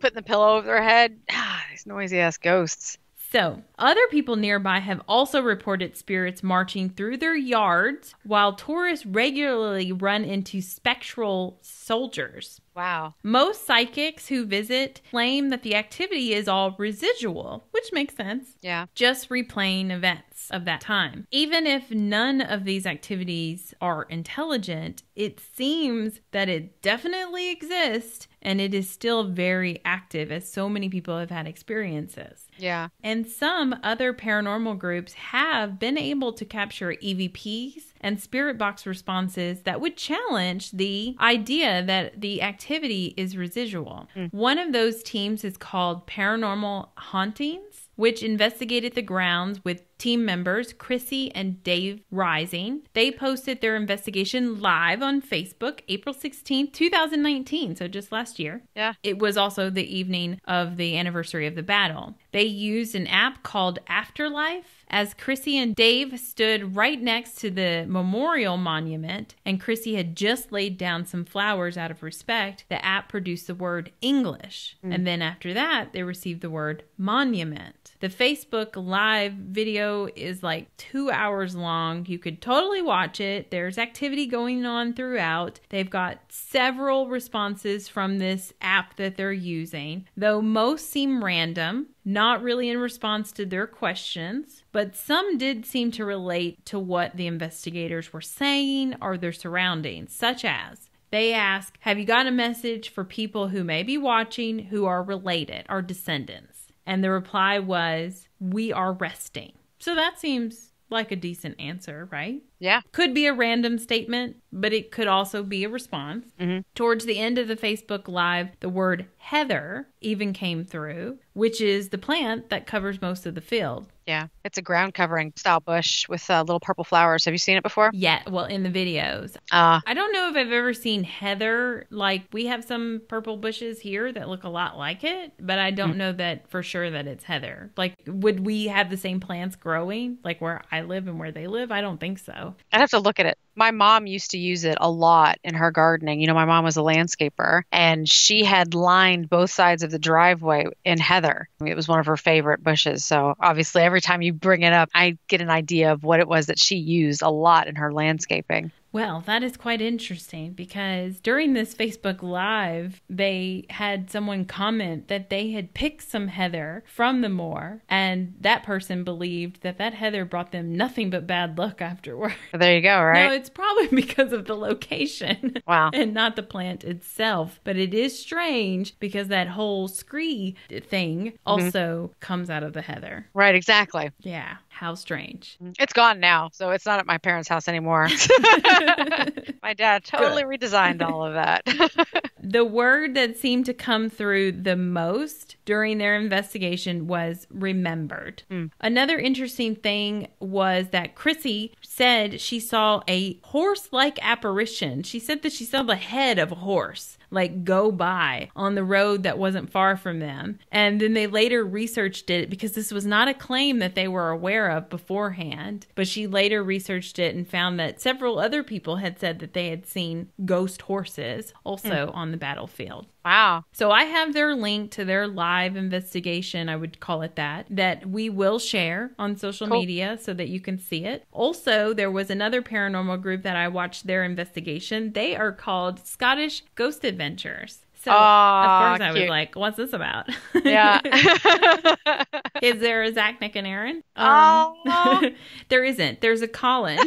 Putting the pillow over their head. Ah, these noisy ass ghosts. So, other people nearby have also reported spirits marching through their yards, while tourists regularly run into spectral soldiers. Wow. Most psychics who visit claim that the activity is all residual, which makes sense. Yeah. Just replaying events of that time. Even if none of these activities are intelligent, it seems that it definitely exists and it is still very active, as so many people have had experiences. Yeah. And some other paranormal groups have been able to capture EVPs and spirit box responses that would challenge the idea that the activity is residual. Mm. One of those teams is called Paranormal Hauntings, which investigated the grounds with team members Chrissy and Dave Rising. They posted their investigation live on Facebook, April 16th, 2019, so just last year. Yeah. It was also the evening of the anniversary of the battle. They used an app called Afterlife, as Chrissy and Dave stood right next to the memorial monument, and Chrissy had just laid down some flowers out of respect. The app produced the word English, and then after that, they received the word monument. The Facebook live video is like 2 hours long. You could totally watch it. There's activity going on throughout. They've got several responses from this app that they're using, though most seem random, not really in response to their questions, but some did seem to relate to what the investigators were saying or their surroundings, such as, they ask, have you got a message for people who may be watching who are related or descendants? And the reply was, we are resting. So that seems like a decent answer, right? Yeah. Could be a random statement, but it could also be a response. Mm-hmm. Towards the end of the Facebook Live, the word heather even came through, which is the plant that covers most of the field. Yeah. It's a ground covering style bush with little purple flowers. Have you seen it before? Yeah. Well, in the videos. I don't know if I've ever seen heather. Like, we have some purple bushes here that look a lot like it, but I don't know that for sure that it's heather. Like, would we have the same plants growing, like where I live and where they live? I don't think so. I'd have to look at it. My mom used to use it a lot in her gardening. You know, my mom was a landscaper, and she had lined both sides of the driveway in heather. I mean, it was one of her favorite bushes. So obviously every time you bring it up, I get an idea of what it was that she used a lot in her landscaping. Well, that is quite interesting, because during this Facebook Live, they had someone comment that they had picked some heather from the moor, and that person believed that that heather brought them nothing but bad luck afterward. There you go, right? No, it's probably because of the location. Wow. And not the plant itself. But it is strange, because that whole scree thing also comes out of the heather. Right, exactly. Yeah. How strange. It's gone now, so it's not at my parents' house anymore. My dad totally redesigned all of that. The word that seemed to come through the most during their investigation was remembered. Another interesting thing was that Chrissy said she saw a horse-like apparition. She said that she saw the head of a horse, like, go by on the road that wasn't far from them. And then they later researched it, because this was not a claim that they were aware of beforehand, but she later researched it and found that several other people had said that they had seen ghost horses also on the battlefield. Wow. So I have their link to their live investigation, I would call it that we will share on social media so that you can see it. Also, there was another paranormal group that I watched their investigation. They are called Scottish Ghost Adventures. So, of course, I was like, what's this about? Yeah. Is there a Zach, Nick, and Aaron? There isn't. There's a Colin,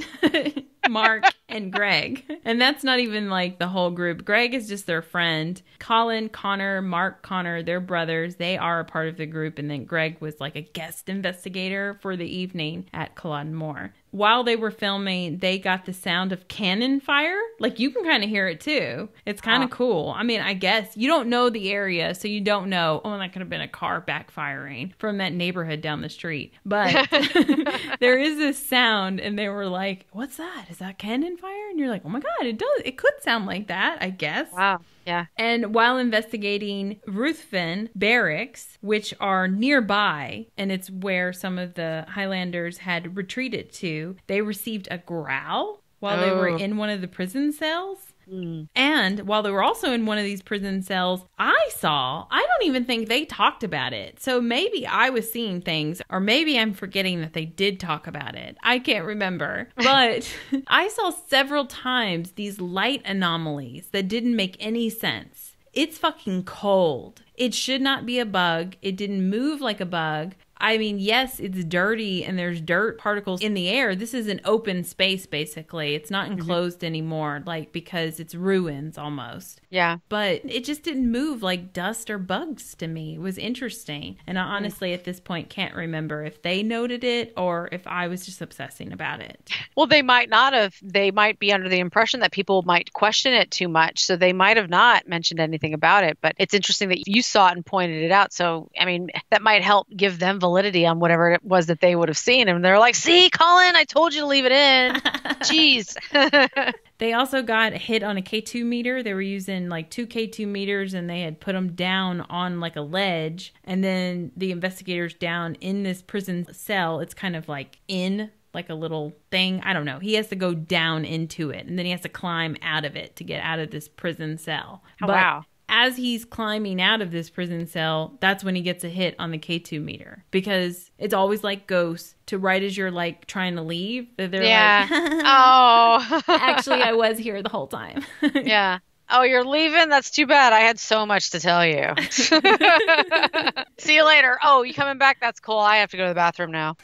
Mark, and Greg. And that's not even like the whole group. Greg is just their friend. Colin, Connor, Mark, Connor, they're brothers. They are a part of the group. And then Greg was like a guest investigator for the evening at Culloden Moor. While they were filming, they got the sound of cannon fire. Like, you can kind of hear it too. It's kind of cool. I mean, I guess you don't know the area, so you don't know, oh, that could have been a car backfiring from that neighborhood down the street. But there is this sound, and they were like, what's that? Is that cannon fire? And you're like, oh my God, it does. It could sound like that, I guess. Wow. Yeah. And while investigating Ruthven Barracks, which are nearby, and it's where some of the Highlanders had retreated to, they received a growl while they were in one of the prison cells. And while they were also in one of these prison cells, I don't even think they talked about it. So maybe I was seeing things, or maybe I'm forgetting that they did talk about it. I can't remember. But I saw several times these light anomalies that didn't make any sense. It's fucking cold. It should not be a bug. It didn't move like a bug. I mean, yes, it's dirty and there's dirt particles in the air. This is an open space, basically. It's not enclosed anymore, like, because it's ruins almost. Yeah. But it just didn't move like dust or bugs to me. It was interesting. And I honestly, at this point, can't remember if they noted it or if I was just obsessing about it. Well, they might not have. They might be under the impression that people might question it too much. So they might have not mentioned anything about it. But it's interesting that you saw it and pointed it out. So, I mean, that might help give them validity on whatever it was that they would have seen. And they're like, see, Colin, I told you to leave it in. Jeez. They also got hit on a K2 meter. They were using like two K2 meters and they had put them down on like a ledge. And then the investigators down in this prison cell, it's kind of like in like a little thing. I don't know. He has to go down into it and then he has to climb out of it to get out of this prison cell. Oh, wow. As he's climbing out of this prison cell, that's when he gets a hit on the K2 meter. Because it's always like ghosts, to right as you're like trying to leave, that they're like, oh, actually, I was here the whole time. Yeah. Oh, you're leaving? That's too bad. I had so much to tell you. See you later. Oh, you coming back? That's cool. I have to go to the bathroom now.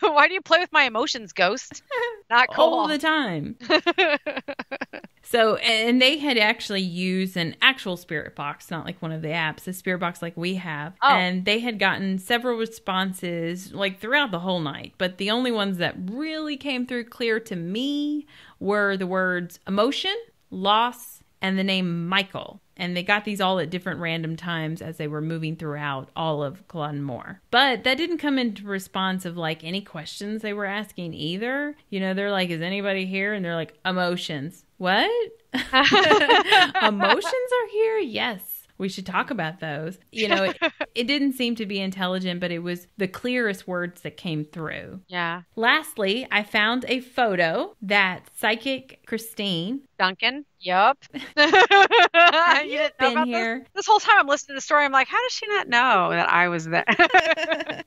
Why do you play with my emotions, ghost? Not cool. All the time. So, and they had actually used an actual spirit box, not like one of the apps, a spirit box like we have. Oh. And they had gotten several responses like throughout the whole night. But the only ones that really came through clear to me were the words emotion, loss, and the name Michael. And they got these all at different random times as they were moving throughout all of Culloden Moor. But that didn't come into response of like any questions they were asking either. You know, they're like, is anybody here? And they're like, emotions. What? Emotions are here? Yes. We should talk about those. You know, it didn't seem to be intelligent, but it was the clearest words that came through. Yeah. Lastly, I found a photo that psychic Christine Duncan. Yep. You didn't know about here. This whole time I'm listening to the story, I'm like, how does she not know that I was there?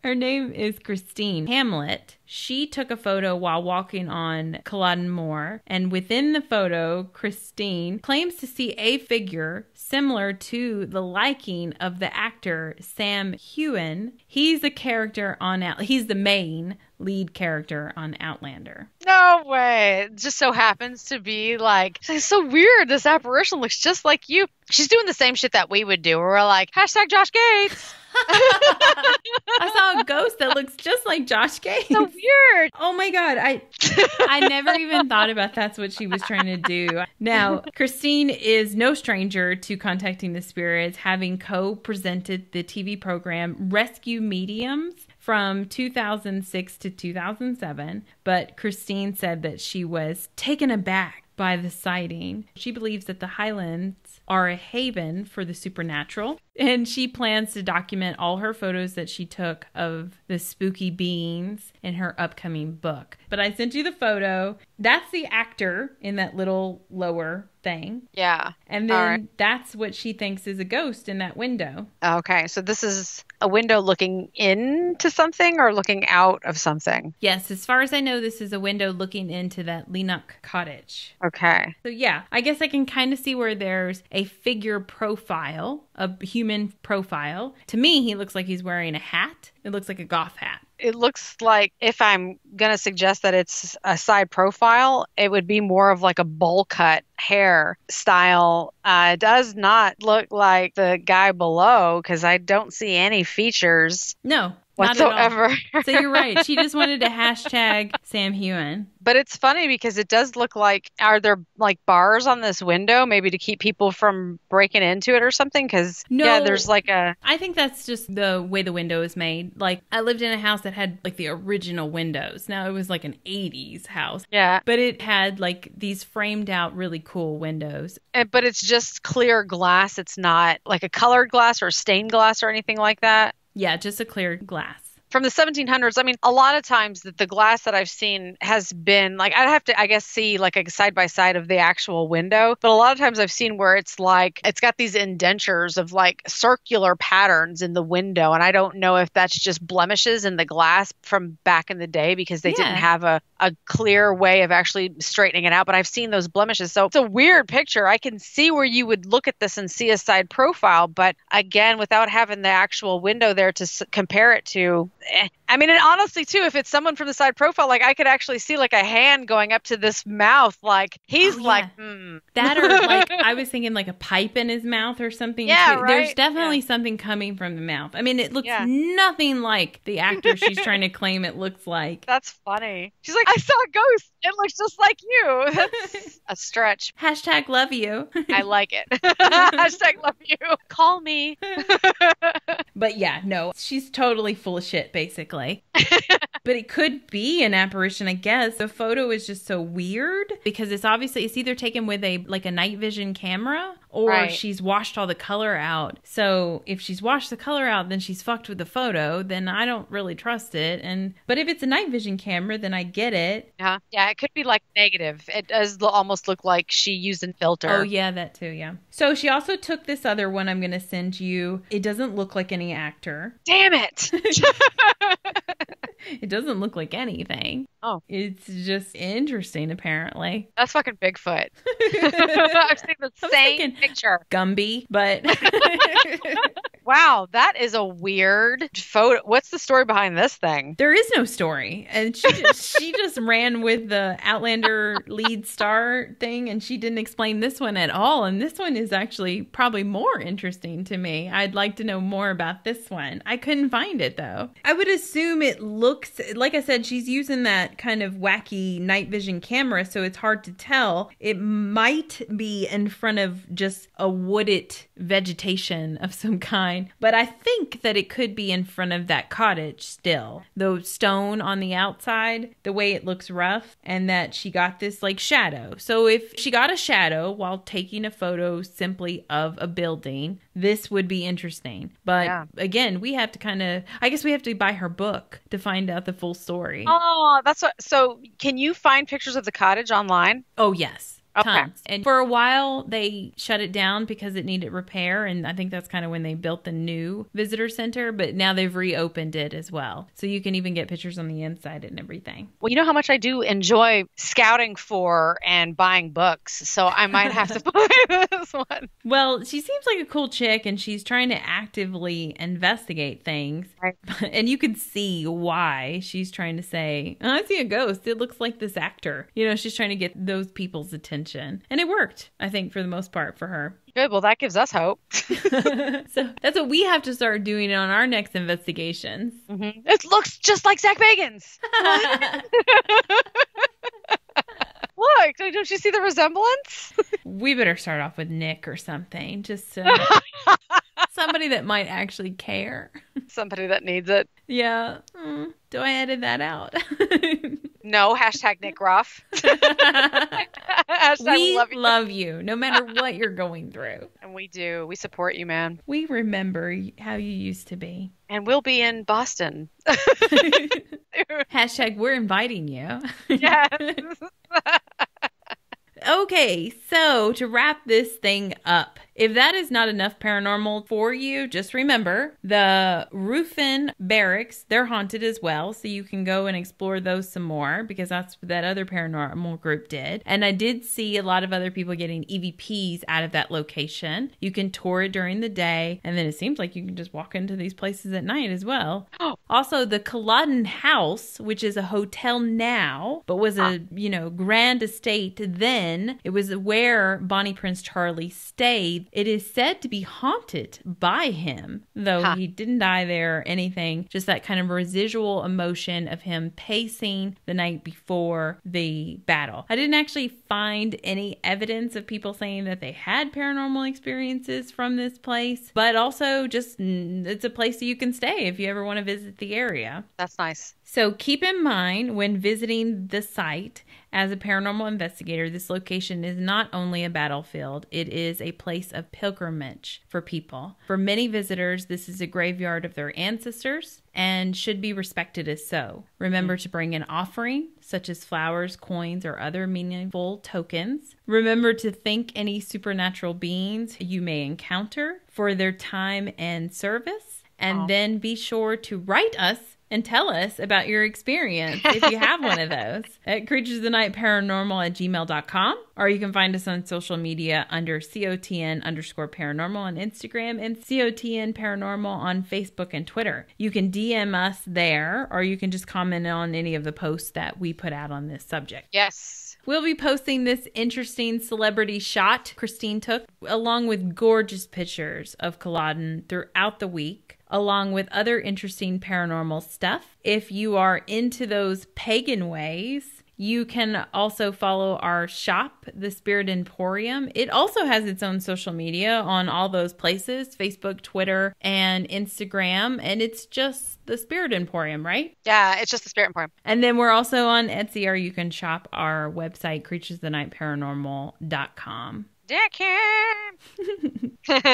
Her name is Christine Hamlet. She took a photo while walking on Culloden Moor, and within the photo, Christine claims to see a figure similar to the liking of the actor Sam Heughan. He's a character on out. He's the main lead character on Outlander. No way. It just so happens to be like, it's so weird. This apparition looks just like you. She's doing the same shit that we would do. We're like, hashtag Josh Gates. I saw a ghost that looks just like Josh Gates. So weird. Oh my God. I never even thought about that's what she was trying to do. Now, Christine is no stranger to contacting the spirits, having co-presented the TV program Rescue Mediums from 2006 to 2007, but Christine said that she was taken aback by the sighting. She believes that the Highlands are a haven for the supernatural, and she plans to document all her photos that she took of the spooky beings in her upcoming book. But I sent you the photo. That's the actor in that little lower thing. Yeah. And then that's what she thinks is a ghost in that window. Okay. So this is a window looking into something or looking out of something? Yes. As far as I know, this is a window looking into that Leanach cottage. Okay. So yeah, I guess I can kind of see where there's a figure profile, a human profile. To me, he looks like he's wearing a hat. It looks like a goth hat. It looks like, if I'm going to suggest that it's a side profile, it would be more of like a bowl cut hair style. It does not look like the guy below because I don't see any features. No. Whatsoever. So you're right. She just wanted to hashtag Sam Heughan. But it's funny because it does look like, are there like bars on this window maybe to keep people from breaking into it or something? Because no, yeah, there's like a... I think that's just the way the window is made. Like I lived in a house that had like the original windows. Now it was like an 80s house. Yeah. But it had like these framed out really cool windows. But it's just clear glass. It's not like a colored glass or stained glass or anything like that. Yeah, just a clear glass. From the 1700s, I mean, a lot of times that the glass that I've seen has been like, I'd have to, I guess, see like a side by side of the actual window. But a lot of times I've seen where it's like, it's got these indentures of like circular patterns in the window. And I don't know if that's just blemishes in the glass from back in the day because they didn't have a clear way of actually straightening it out. But I've seen those blemishes. So it's a weird picture. I can see where you would look at this and see a side profile. But again, without having the actual window there to compare it to... I mean, and honestly, too, if it's someone from the side profile, like I could actually see like a hand going up to this mouth, like he's like, that or like I was thinking like a pipe in his mouth or something. Yeah, too. Right? There's definitely something coming from the mouth. I mean, it looks nothing like the actor she's trying to claim it looks like. That's funny. She's like, I saw a ghost. It looks just like you. That's a stretch. Hashtag love you. I like it. Hashtag love you. Call me. But yeah, no, she's totally full of shit, basically. But it could be an apparition, I guess. The photo is just so weird because it's obviously, it's either taken with a like a night vision camera or she's washed all the color out. So if she's washed the color out, then she's fucked with the photo. Then I don't really trust it. And but if it's a night vision camera, then I get it. Yeah, yeah, it could be like negative. It does almost look like she used a filter. Oh yeah, that too, yeah. So she also took this other one I'm going to send you. It doesn't look like any actor. Damn it! It doesn't look like anything. Oh. It's just interesting, apparently. That's fucking Bigfoot. I've seen the same picture. Gumby, but... Wow, that is a weird photo. What's the story behind this thing? There is no story. And she just, she just ran with the Outlander lead star thing, and she didn't explain this one at all. And this one is actually probably more interesting to me. I'd like to know more about this one. I couldn't find it, though. I would assume it looks, like I said, she's using that kind of wacky night vision camera, so it's hard to tell. It might be in front of just a wooded vegetation of some kind. But I think that it could be in front of that cottage still. The stone on the outside, the way it looks rough, and that she got this like shadow. So if she got a shadow while taking a photo simply of a building, this would be interesting. But yeah, again, we have to kind of, I guess we have to buy her book to find out the full story. Oh, that's what, so can you find pictures of the cottage online? Oh, yes. Okay. And for a while, they shut it down because it needed repair. And I think that's kind of when they built the new visitor center. But now they've reopened it as well. So you can even get pictures on the inside and everything. Well, you know how much I do enjoy scouting for and buying books. So I might have to buy this one. Well, she seems like a cool chick, and she's trying to actively investigate things. Right. And you can see why she's trying to say, oh, I see a ghost. It looks like this actor. You know, she's trying to get those people's attention. And it worked, I think, for the most part for her. Good. Well, that gives us hope. So that's what we have to start doing on our next investigations. Mm-hmm. It looks just like Zach Bagans. Look, don't you see the resemblance? We better start off with Nick or something. Just somebody that might actually care. Somebody that needs it. Yeah. Do I edit that out? No, hashtag Nick Ruff. Hashtag we love you, no matter what you're going through. And we do. We support you, man. We remember how you used to be. And we'll be in Boston. Hashtag we're inviting you. Yes. Okay, so to wrap this thing up, if that is not enough paranormal for you, just remember the Ruthven Barracks, they're haunted as well. So you can go and explore those some more, because that's what that other paranormal group did. And I did see a lot of other people getting EVPs out of that location. You can tour it during the day, and then it seems like you can just walk into these places at night as well. Also, the Culloden House, which is a hotel now, but was a, you know, grand estate then. It was where Bonnie Prince Charlie stayed. It is said to be haunted by him, though he didn't die there or anything. Just that kind of residual emotion of him pacing the night before the battle. I didn't actually find any evidence of people saying that they had paranormal experiences from this place, but also just it's a place that you can stay if you ever want to visit the area. That's nice. So keep in mind when visiting the site as a paranormal investigator, this location is not only a battlefield, it is a place of pilgrimage for people. For many visitors, this is a graveyard of their ancestors and should be respected as so. Remember to bring an offering, such as flowers, coins, or other meaningful tokens. Remember to thank any supernatural beings you may encounter for their time and service. And then be sure to write us and tell us about your experience, if you have one of those, at creaturesofthenight.paranormal@gmail.com. Or you can find us on social media under COTN_paranormal on Instagram and COTN Paranormal on Facebook and Twitter. You can DM us there, or you can just comment on any of the posts that we put out on this subject. Yes. We'll be posting this interesting celebrity shot Christine took, along with gorgeous pictures of Culloden throughout the week, along with other interesting paranormal stuff. If you are into those pagan ways, you can also follow our shop, The Spirit Emporium. It also has its own social media on all those places, Facebook, Twitter, and Instagram. And it's just The Spirit Emporium, right? Yeah, it's just The Spirit Emporium. And then we're also on Etsy, or you can shop our website, creaturesofthenightparanormal.com. And that's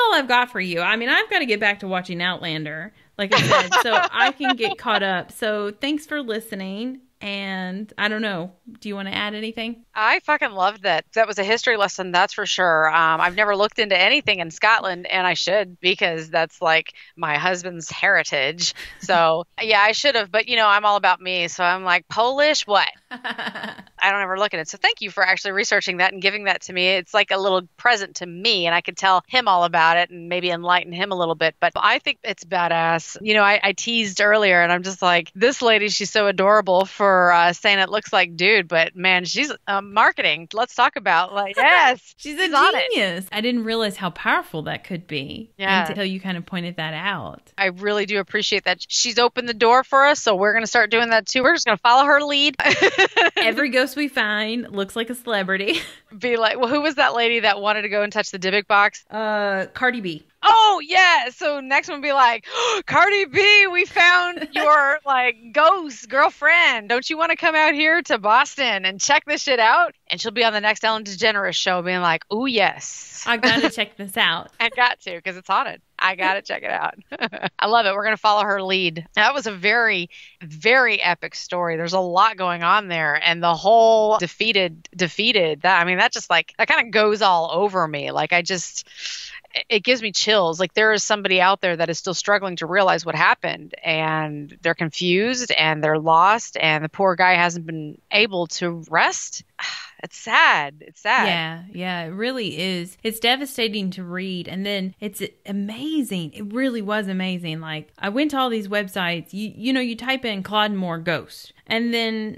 all I've got for you. I mean, I've got to get back to watching Outlander, like I said, so I can get caught up. So thanks for listening. And I don't know. Do you want to add anything? I fucking loved that. That was a history lesson, that's for sure. I've never looked into anything in Scotland, and I should, because that's like my husband's heritage. So yeah, I should have. But, you know, I'm all about me. So I'm like, Polish, what? I don't ever look at it. So thank you for actually researching that and giving that to me. It's like a little present to me, and I could tell him all about it and maybe enlighten him a little bit. But I think it's badass. You know, I teased earlier, and I'm just like, this lady, she's so adorable for saying it looks like dude, but man, she's marketing. Let's talk about, like, yes. she's a genius. I didn't realize how powerful that could be until you kind of pointed that out. I really do appreciate that. She's opened the door for us, so we're going to start doing that too. We're just going to follow her lead. Every ghost we find looks like a celebrity. Be like, well, who was that lady that wanted to go and touch the Dybbuk box? Cardi B. Oh, yeah. So next one would be like, oh, Cardi B, we found your like ghost girlfriend. Don't you want to come out here to Boston and check this shit out? And she'll be on the next Ellen DeGeneres show being like, oh, yes. I got to check this out. I got to, because it's haunted. I got to check it out. I love it. We're going to follow her lead. That was a very, very epic story. There's a lot going on there. And the whole defeated, that, I mean, that just like, that kind of goes all over me. Like, I just... it gives me chills. Like, there is somebody out there that is still struggling to realize what happened, and they're confused and they're lost, and the poor guy hasn't been able to rest. It's sad. It's sad. Yeah. Yeah, it really is. It's devastating to read. And then it's amazing. It really was amazing. Like, I went to all these websites, you know, you type in Clodmore ghost, and then,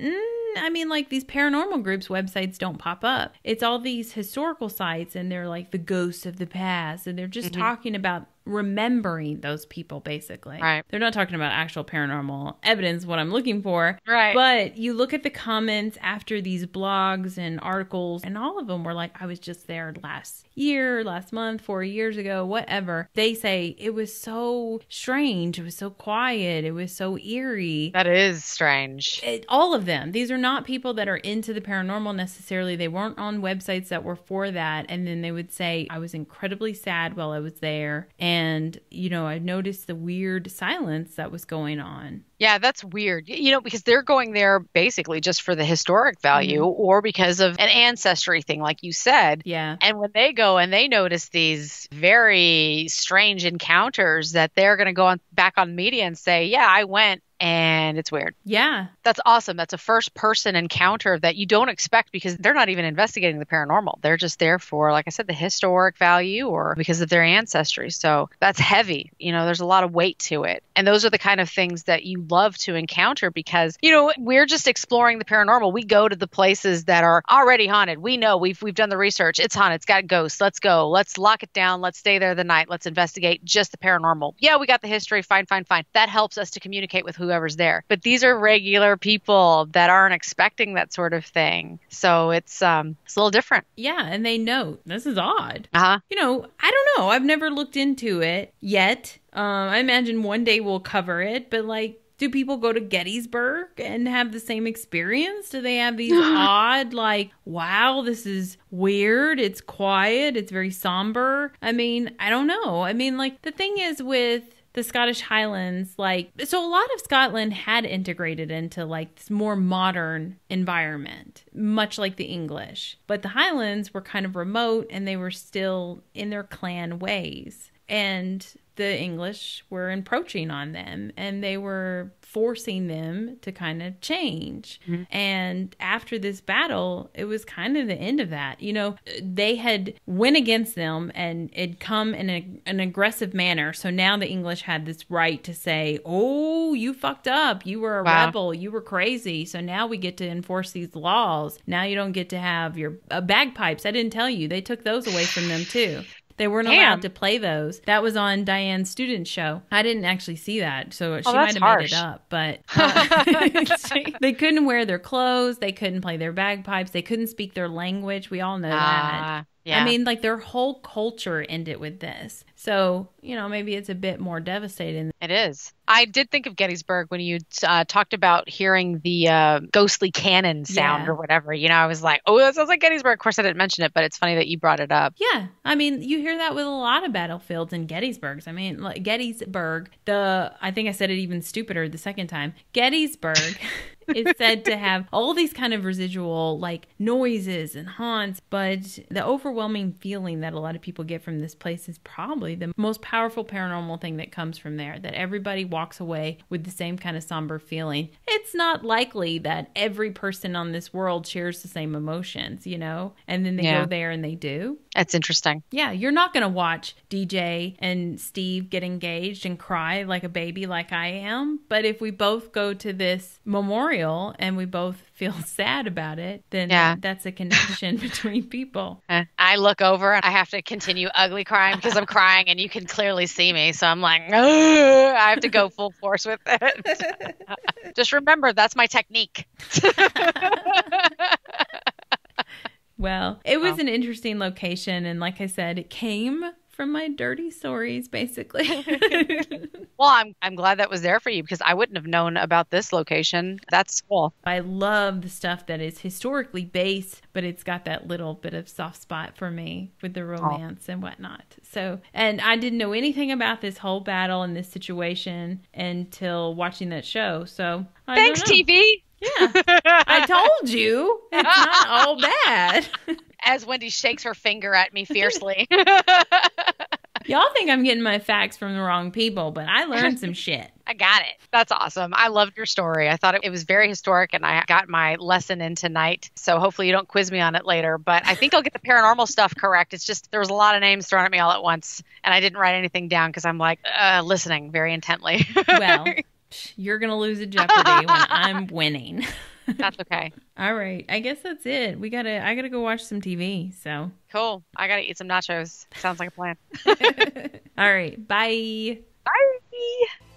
I mean, like, these paranormal groups websites don't pop up. It's all these historical sites, and they're like the ghosts of the past, and they're just talking about remembering those people, basically. Right. They're not talking about actual paranormal evidence, what I'm looking for. Right. But you look at the comments after these blogs and articles, and all of them were like, I was just there last year, last month, 4 years ago, whatever. They say it was so strange. It was so quiet. It was so eerie. That is strange. All of them. These are not people that are into the paranormal necessarily. They weren't on websites that were for that. And then they would say, I was incredibly sad while I was there. And, you know, I noticed the weird silence that was going on. Yeah, that's weird, you know, because they're going there basically just for the historic value or because of an ancestry thing, like you said. Yeah. And when they go and they notice these very strange encounters, that they're going to go on back on media and say, yeah, I went. And it's weird. Yeah. That's awesome. That's a first person encounter that you don't expect, because they're not even investigating the paranormal. They're just there for, like I said, the historic value or because of their ancestry. So that's heavy. You know, there's a lot of weight to it. And those are the kind of things that you love to encounter, because, you know, we're just exploring the paranormal. We go to the places that are already haunted. We know we've done the research. It's haunted. It's got ghosts. Let's go. Let's lock it down. Let's stay there the night. Let's investigate just the paranormal. Yeah, we got the history. Fine, fine, fine. That helps us to communicate with whoever's there. But these are regular people that aren't expecting that sort of thing. So it's a little different. Yeah. And they know this is odd. You know, I don't know. I've never looked into it yet. I imagine one day we'll cover it. But like, do people go to Gettysburg and have the same experience? Do they have these odd, like, wow, this is weird. It's quiet. It's very somber. I mean, I don't know. I mean, like, the thing is with the Scottish Highlands, like, so a lot of Scotland had integrated into like this more modern environment, much like the English. But the Highlands were kind of remote, and they were still in their clan ways. And the English were encroaching on them, and they were forcing them to kind of change. And after this battle, it was kind of the end of that. You know, they had went against them, and it'd come in an aggressive manner. So now the English had this right to say, oh, you fucked up. You were a rebel. You were crazy. So now we get to enforce these laws. Now you don't get to have your bagpipes. I didn't tell you. They took those away from them, too. They weren't allowed to play those. That was on Diane's student show. I didn't actually see that, so she might have made it up. But they couldn't wear their clothes. They couldn't play their bagpipes. They couldn't speak their language. We all know that. Yeah. I mean, like, their whole culture ended with this. So, you know, maybe it's a bit more devastating. It is. I did think of Gettysburg when you talked about hearing the ghostly cannon sound or whatever. You know, I was like, oh, that sounds like Gettysburg. Of course, I didn't mention it, but it's funny that you brought it up. Yeah. I mean, you hear that with a lot of battlefields and Gettysburgs. I mean, like, Gettysburg, I think I said it even stupider the second time. Gettysburg is said to have all these kind of residual like noises and haunts, but the overwhelming feeling that a lot of people get from this place is probably the most powerful paranormal thing that comes from there, that everybody walks away with the same kind of somber feeling. It's not likely that every person on this world shares the same emotions, you know, and then they go there and they do. That's interesting. Yeah, you're not going to watch DJ and Steve get engaged and cry like a baby like I am, but if we both go to this memorial and we both feel sad about it, then that's a connection between people. I look over and I have to continue ugly crying because I'm crying and you can clearly see me, so I'm like, oh, I have to go full force with it. Just remember, that's my technique. Well, it was an interesting location, and like I said, it came from my dirty stories, basically. Well, I'm glad that was there for you, because I wouldn't have known about this location. That's cool. I love the stuff that is historically based, but it's got that little bit of soft spot for me with the romance and whatnot. So, and I didn't know anything about this whole battle and this situation until watching that show. So, thanks, TV. Yeah, I told you. It's not all bad. As Wendy shakes her finger at me fiercely. Y'all think I'm getting my facts from the wrong people, but I learned some shit. I got it. That's awesome. I loved your story. I thought it was very historic, and I got my lesson in tonight. So hopefully you don't quiz me on it later, but I think I'll get the paranormal stuff correct. It's just there was a lot of names thrown at me all at once, and I didn't write anything down because I'm like listening very intently. Well, you're going to lose at Jeopardy when I'm winning. That's okay. All right. I guess that's it. I got to go watch some TV. So cool. I got to eat some nachos. Sounds like a plan. All right. Bye. Bye.